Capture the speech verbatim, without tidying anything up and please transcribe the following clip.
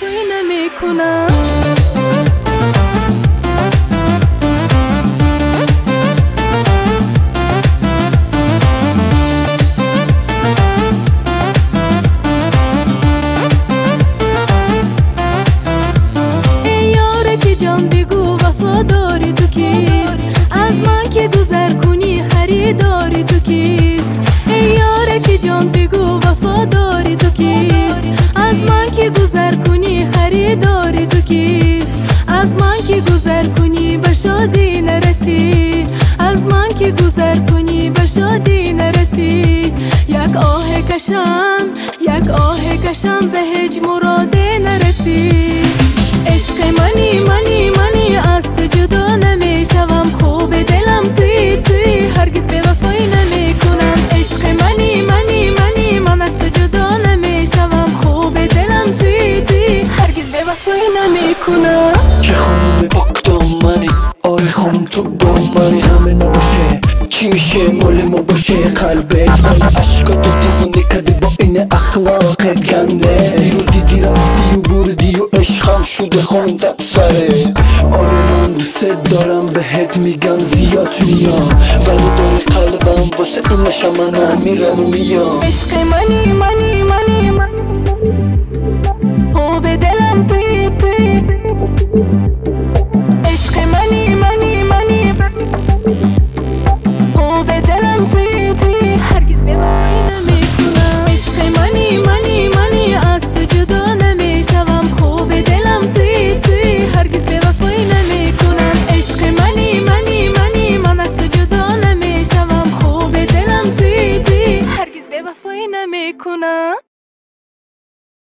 تفری نمی کنم. ای یاره که جان بگو وفاداری تو کیست؟ از من که گذر کنی خریداری تو کیست؟ ای یاره که جان بگو وفاداری تو کیست؟ از من که گذر کنی خریداری تو کیست؟ از من که گذر کنی به شادی نرسی، از من که گذر کنی به شادی نرسی. یک آه کشم، یک آه کشم به هیچ مراد نرسی. عشق منی منی منی از تو جدا نمیشوم، خوب دلم توی توی هرگز به وفایی نمی کنم. عشق منی منی منی من از تو جدا نمیشوم، خوب دلم توی توی هرگز به وفایی نمی کنم. جان پاک دامنی آره خون تو دامنی، همه نباشه چی میشه مال ما باشه قلبه. من عشقاتو دیوونه کرده با این اخلاقت گنده، دیو دیدی رفتی و بردی و عشقم شده خواندم سره. آره من دوست دارم بهت میگم زیاد میام، ولی داری قلبم واسه این نشه من هم میرم و میام. عشق منی منی منی من